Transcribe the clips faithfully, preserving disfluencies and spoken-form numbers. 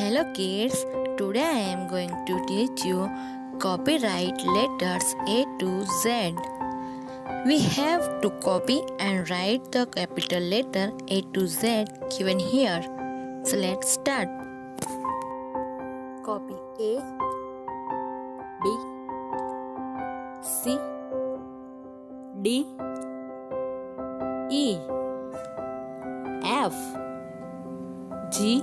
Hello kids, today I am going to teach you copyright letters A to Z. We have to copy and write the capital letter A to Z given here. So let's start. Copy A, B, C, D, E, F, G,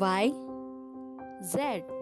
Y, Z.